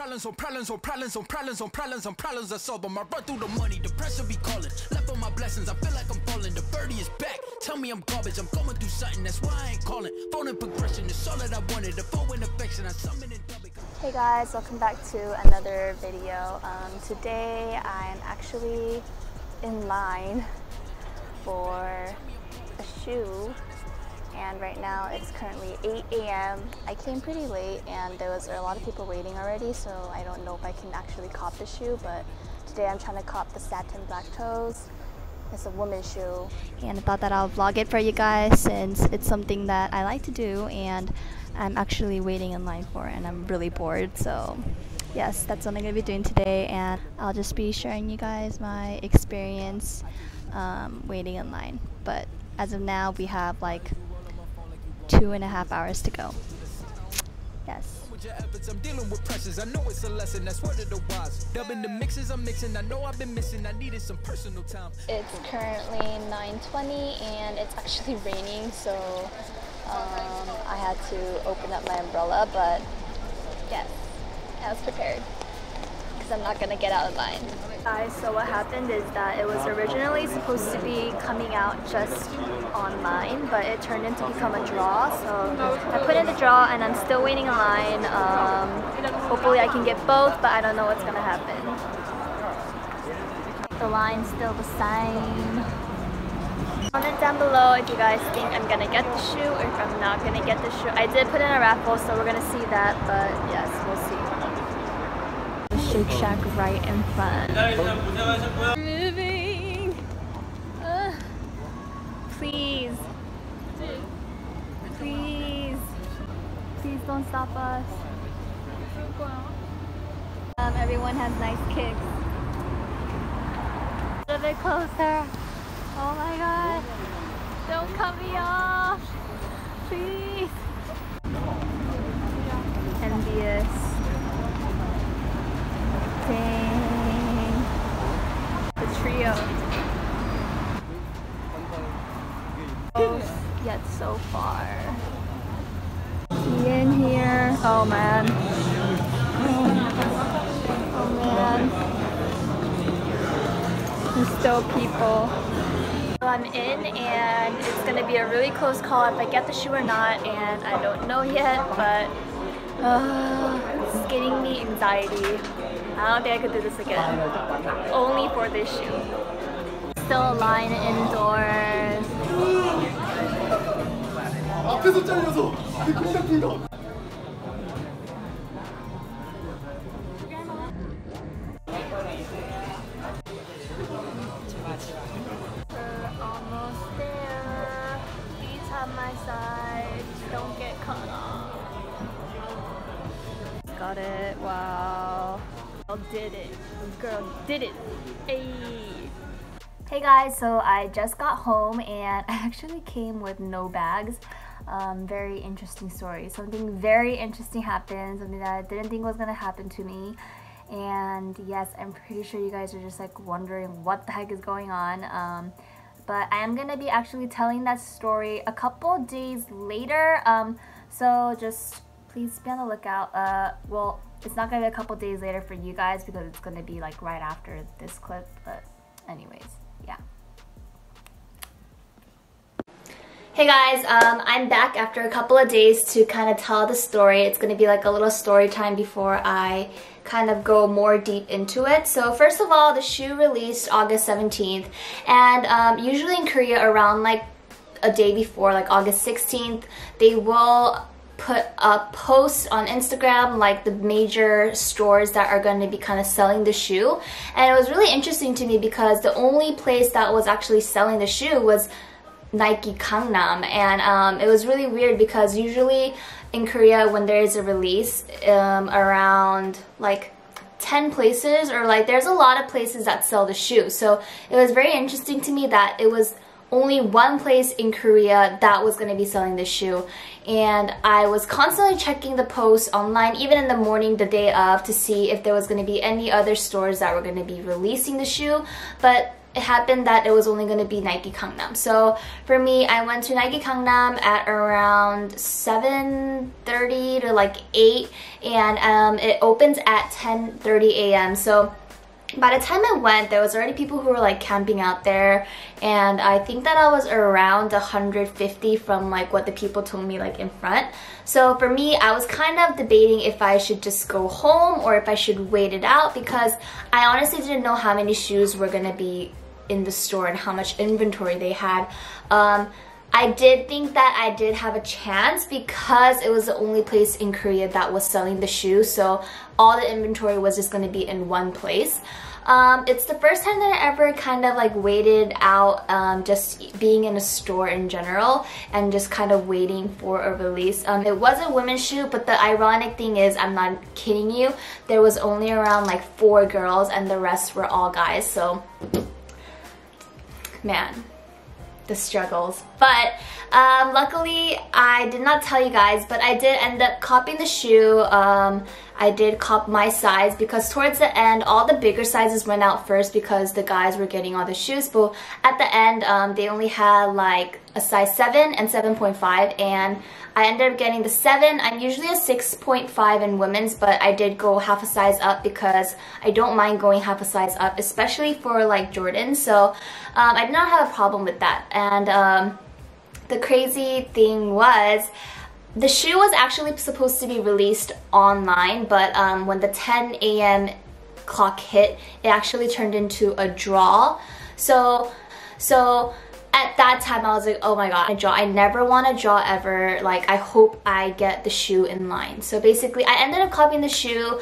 problems. I solve them. I run through the money, the pressure be calling. Left on my blessings, I feel like I'm falling. The birdie is back. Tell me I'm garbage, I'm going through something, that's why I ain't calling. Phone in progression, it's all that I wanted. The phone in affection, I summon in double. Hey guys, welcome back to another video. Today I'm actually in line for a shoe. And right now it's currently 8 AM I came pretty late and there was a lot of people waiting already, so I don't know if I can actually cop the shoe, but today I'm trying to cop the satin black toes. It's a woman's shoe. And I thought that I'll vlog it for you guys since it's something that I like to do and I'm actually waiting in line for it and I'm really bored. So yes, that's what I'm going to be doing today, and I'll just be sharing you guys my experience waiting in line. But as of now we have like 2.5 hours to go. Yes. I'm dealing with pressures. I know it's a lesson. That's word of the wise. Dubbing the mixes I'm mixing. I know I've been missing. I needed some personal time. It's currently 9:20 and it's actually raining, so I had to open up my umbrella, but yes, I was prepared. I'm not gonna get out of line. Guys, so what happened is that it was originally supposed to be coming out just online, but it turned into become a draw. So I put in the draw and I'm still waiting in line. Hopefully I can get both, but I don't know what's gonna happen. The line's still the same. Comment down below if you guys think I'm gonna get the shoe or if I'm not gonna get the shoe. I did put in a raffle, so we're gonna see that, but yes, we'll see. Shake Shack right in front. Moving. Please. Please. Please don't stop us. Everyone has nice kicks. A little bit closer. Oh my god. Don't cut me off. Please. Envious. Dang. The trio. Oh, yet so far. He in here. Oh man. Oh man. There's still people. So I'm in and it's gonna be a really close call if I get the shoe or not, and I don't know yet, but it's getting me anxiety. I don't think I could do this again. Only for this shoe. Still a line indoors. We're almost there. Each on my side. Don't get caught off. Got it. Wow. Did it. Girl did it. Ayy. Hey guys, so I just got home and I actually came with no bags. Very interesting story. Something very interesting happened, something that I didn't think was gonna happen to me. And yes, I'm pretty sure you guys are just like wondering what the heck is going on. But I am gonna be actually telling that story a couple days later. So just please be on the lookout. Well, it's not gonna be a couple days later for you guys because it's gonna be like right after this clip, but anyways, yeah. Hey guys, I'm back after a couple of days to kind of tell the story. It's gonna be like a little story time before I kind of go more deep into it. So first of all, the shoe released August 17th, and usually in Korea around like a day before, like August 16th, they will put a post on Instagram, like the major stores that are going to be kind of selling the shoe. And it was really interesting to me because the only place that was actually selling the shoe was Nike Gangnam, and it was really weird because usually in Korea when there is a release, around like 10 places or like there's a lot of places that sell the shoe. So it was very interesting to me that it was only one place in Korea that was going to be selling this shoe, and I was constantly checking the posts online, even in the morning the day of, to see if there was going to be any other stores that were going to be releasing the shoe. But it happened that it was only going to be Nike Gangnam. So for me, I went to Nike Gangnam at around 7:30 to like 8, and it opens at 10:30 a.m. So by the time I went, there was already people who were like camping out there, and I think that I was around 150 from like what the people told me like in front. So for me, I was kind of debating if I should just go home or if I should wait it out, because I honestly didn't know how many shoes were gonna be in the store and how much inventory they had. I did think that I did have a chance because it was the only place in Korea that was selling the shoe, so all the inventory was just going to be in one place. It's the first time that I ever kind of like waited out, just being in a store in general and just kind of waiting for a release. It was a women's shoe, but the ironic thing is, I'm not kidding you, there was only around like 4 girls and the rest were all guys, so man. The struggles. But luckily, I did not tell you guys, but I did end up copying the shoe. I did cop my size because towards the end, all the bigger sizes went out first because the guys were getting all the shoes. But at the end, they only had like a size 7 and 7.5, and I ended up getting the 7. I'm usually a 6.5 in women's, but I did go half a size up because I don't mind going half a size up, especially for like Jordan. So I did not have a problem with that. And the crazy thing was, the shoe was actually supposed to be released online, but when the 10 a.m. clock hit, it actually turned into a draw. So at that time, I was like, oh my god, a draw. I never want a draw ever. Like, I hope I get the shoe in line. So basically, I ended up copying the shoe,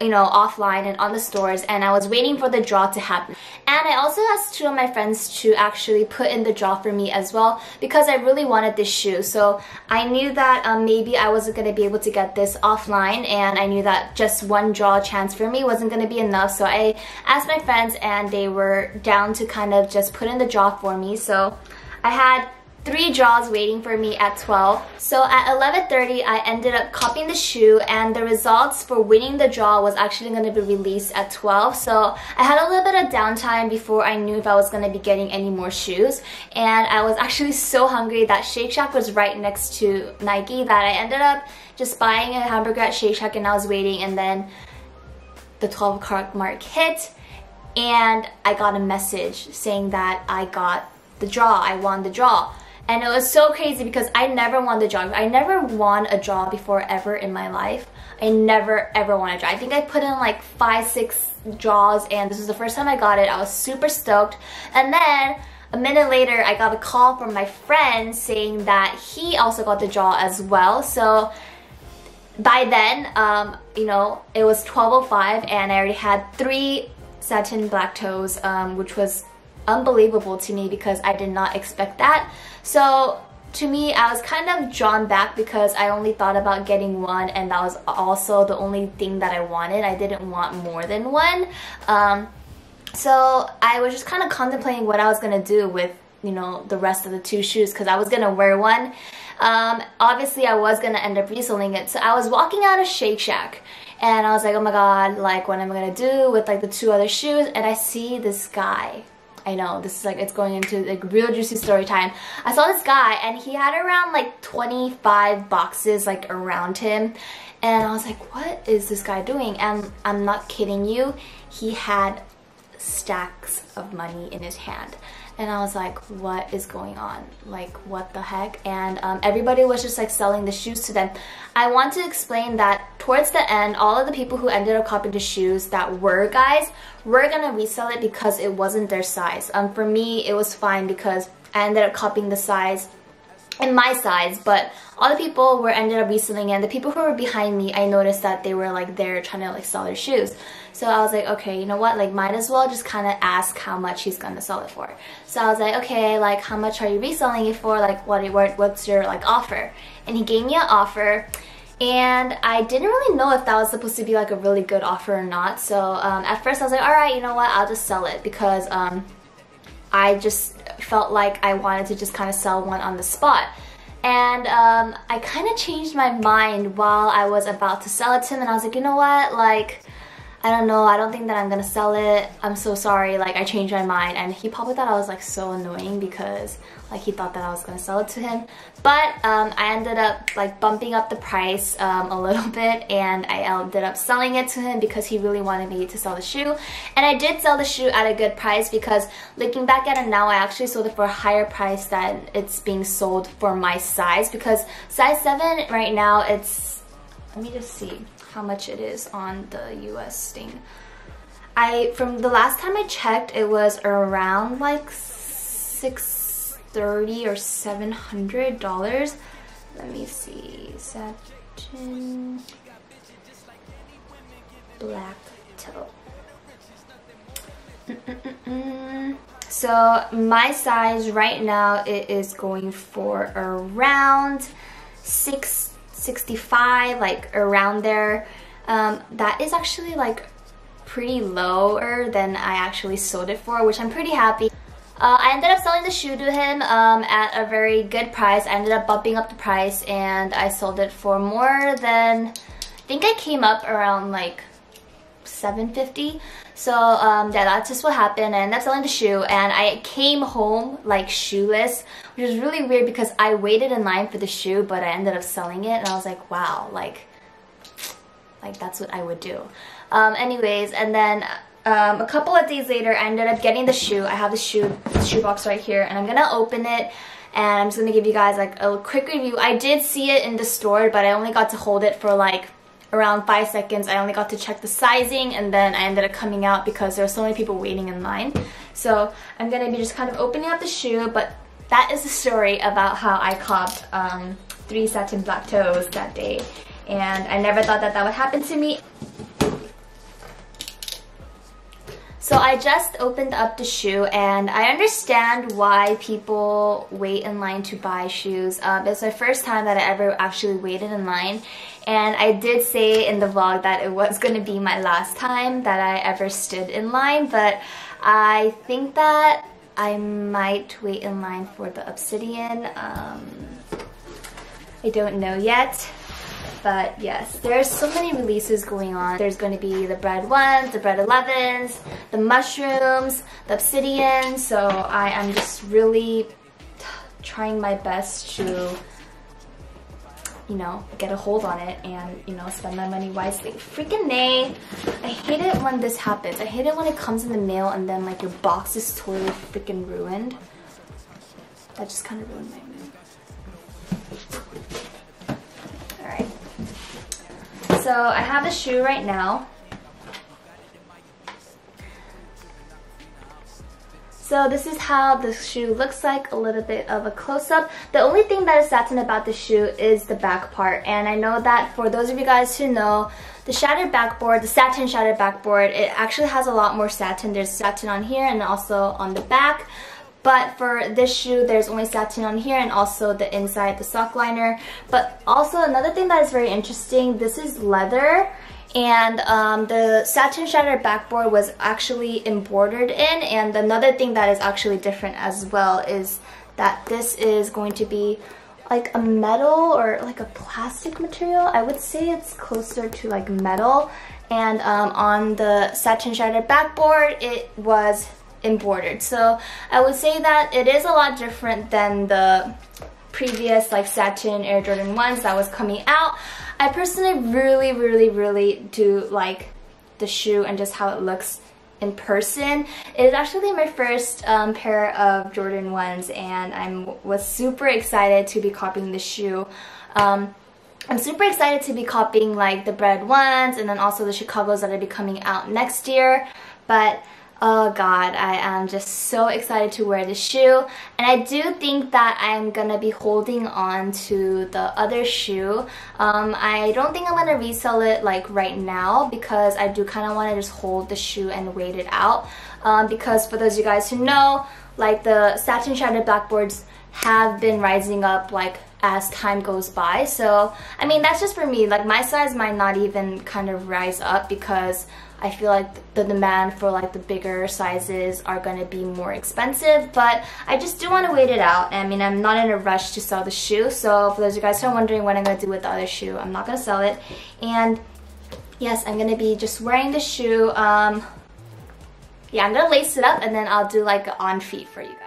you know, offline and on the stores, and I was waiting for the draw to happen. And I also asked 2 of my friends to actually put in the draw for me as well, because I really wanted this shoe. So I knew that maybe I wasn't going to be able to get this offline, and I knew that just one draw chance for me wasn't going to be enough. So I asked my friends, and they were down to kind of just put in the draw for me. So I had 3 draws waiting for me at 12. So at 11:30, I ended up copying the shoe, and the results for winning the draw was actually going to be released at 12. So I had a little bit of downtime before I knew if I was going to be getting any more shoes. And I was actually so hungry that Shake Shack was right next to Nike that I ended up just buying a hamburger at Shake Shack, and I was waiting, and then the 12 o'clock mark hit, and I got a message saying that I got the draw, I won the draw. And it was so crazy because I never won the draw. I never won a draw before ever in my life. I never ever won a draw. I think I put in like 5-6 draws, and this was the first time I got it. I was super stoked. And then a minute later, I got a call from my friend saying that he also got the draw as well. So by then, you know, it was 12:05, and I already had 3 satin black toes, which was unbelievable to me because I did not expect that. So to me, I was kind of drawn back because I only thought about getting 1, and that was also the only thing that I wanted. I didn't want more than 1. So I was just kind of contemplating what I was gonna do with, you know, the rest of the 2 shoes, because I was gonna wear 1. Obviously, I was gonna end up reselling it. So I was walking out of Shake Shack, and I was like, oh my god, like what am I gonna do with like the 2 other shoes? And I see this guy. I know, this is like, it's going into like real juicy story time. I saw this guy, and he had around like 25 boxes like around him, and I was like, what is this guy doing? And I'm not kidding you, he had stacks of money in his hand. And I was like, what is going on? Like, what the heck? And everybody was just like selling the shoes to them. I want to explain that towards the end, all of the people who ended up copying the shoes that were guys were gonna resell it because it wasn't their size. For me, it was fine because I ended up copying the size in my size, but all the people were ended up reselling, and the people who were behind me, I noticed that they were like there trying to like sell their shoes. So I was like, okay, you know what, like might as well just kind of ask how much he's gonna sell it for. So I was like, okay, like how much are you reselling it for, like what's your like offer? And he gave me an offer, and I didn't really know if that was supposed to be like a really good offer or not. So at first I was like, all right, you know what, I'll just sell it, because I just felt like I wanted to just kind of sell 1 on the spot. And I kind of changed my mind while I was about to sell it to him, and I was like, you know what, like I don't know, I don't think that I'm gonna sell it. I'm so sorry, like I changed my mind. And he probably thought I was like so annoying because like he thought that I was gonna sell it to him. But I ended up like bumping up the price a little bit, and I ended up selling it to him because he really wanted me to sell the shoe. And I did sell the shoe at a good price because looking back at it now, I actually sold it for a higher price than it's being sold for my size, because size 7 right now it's, let me just see how much it is on the US thing. From the last time I checked, it was around like $630 or $700. Let me see. Satin black toe. So my size right now, it is going for around $665, like around there. That is actually like pretty lower than I actually sold it for, which I'm pretty happy. I ended up selling the shoe to him at a very good price. I ended up bumping up the price, and I sold it for more than, I think I came up around like $750. So yeah, that's just what happened. I ended up selling the shoe, and I came home like shoeless, which is really weird because I waited in line for the shoe, but I ended up selling it. And I was like, wow, like that's what I would do. Anyways, and then a couple of days later, I ended up getting the shoe. I have the shoe box right here, and I'm gonna open it. And I'm just gonna give you guys like a quick review. I did see it in the store, but I only got to hold it for like around 5 seconds. I only got to check the sizing, and then I ended up coming out because there were so many people waiting in line. So I'm gonna be just kind of opening up the shoe, but that is the story about how I copped 3 satin black toes that day, and I never thought that that would happen to me. So I just opened up the shoe, and I understand why people wait in line to buy shoes. It's my first time that I ever actually waited in line, and I did say in the vlog that it was going to be my last time that I ever stood in line, but I think that I might wait in line for the Obsidian. I don't know yet. But yes, there's so many releases going on. There's going to be the Bread 1s, the Bread 11s, the Mushrooms, the Obsidian. So I am just really trying my best to, you know, get a hold on it and, you know, spend my money wisely. Freaking nay. I hate it when this happens. I hate it when it comes in the mail and then like your box is totally freaking ruined. That just kind of ruined my mood. So I have the shoe right now. So this is how the shoe looks like, a little bit of a close-up. The only thing that is satin about the shoe is the back part. And I know that for those of you guys who know, the shattered backboard, the satin shattered backboard, it actually has a lot more satin. There's satin on here and also on the back. But for this shoe, there's only satin on here and also the inside, the sock liner. But also another thing that is very interesting, this is leather. And the satin shattered backboard was actually embroidered in. And another thing that is actually different as well is that this is going to be like a metal or like a plastic material. I would say it's closer to like metal. And on the satin shattered backboard, it was embroidered. So I would say that it is a lot different than the previous like satin Air Jordan 1s that was coming out. I personally really do like the shoe and just how it looks in person. It is actually my first pair of Jordan 1s, and I was super excited to be copying the shoe. I'm super excited to be copying like the Bread 1s and then also the Chicagos that will be coming out next year. But oh god, I am just so excited to wear this shoe, and I do think that I'm gonna be holding on to the other shoe. I don't think I'm gonna resell it like right now because I do kind of want to just hold the shoe and wait it out, because for those of you guys who know, like the satin shattered backboards have been rising up like as time goes by. So I mean, that's just for me. Like my size might not even kind of rise up because I feel like the demand for like the bigger sizes are going to be more expensive, but I just do want to wait it out. I mean, I'm not in a rush to sell the shoe. So for those of you guys who are wondering what I'm going to do with the other shoe, I'm not going to sell it. And yes, I'm gonna be just wearing the shoe. Yeah, I'm gonna lace it up and then I'll do like an on feet for you guys.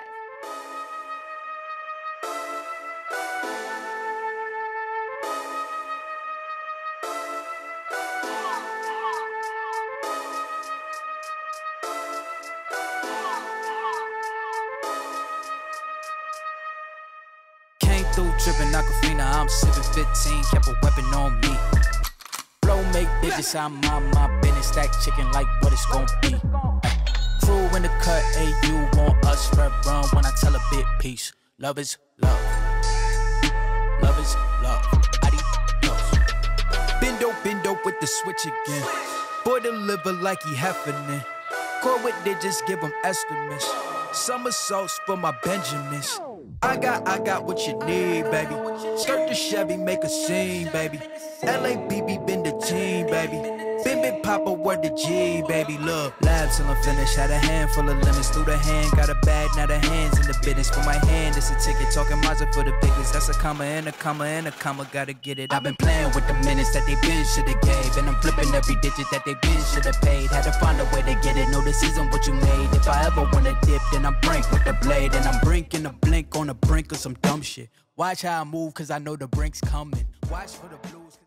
Drippin' Aquafina, I'm sippin' 15, kept a weapon on me. Blow make digits, I'm on my business, stack chicken like what it's gon' be. Crew in the cut, hey, you want us, Bread run when I tell a bit peace. Love is love. Love is love. Adios. Bendo with the switch again. Boy deliver like he happening. Core with digits, give him estimates. Somersaults for my Benjamins. I got what you need, baby. Skirt the Chevy, make a scene, baby. LABB been the team, baby. Been Papa, word the G, baby. Look, lab till I'm finished. Had a handful of lemons through the hand. Got a bag, now the hand's in the business. For my hand, it's a ticket. Talking Mazda for the biggest. That's a comma and a comma and a comma. Gotta get it. I've been playing with the minutes that they been should've gave. And I'm flipping every digit that they been should've paid. Had to find a way to get it. No, this isn't what you made. If I ever wanna dip, then I'm brink with the blade. And I'm brinking a blink on the brink of some dumb shit. Watch how I move, cause I know the brink's coming. Watch for the blues.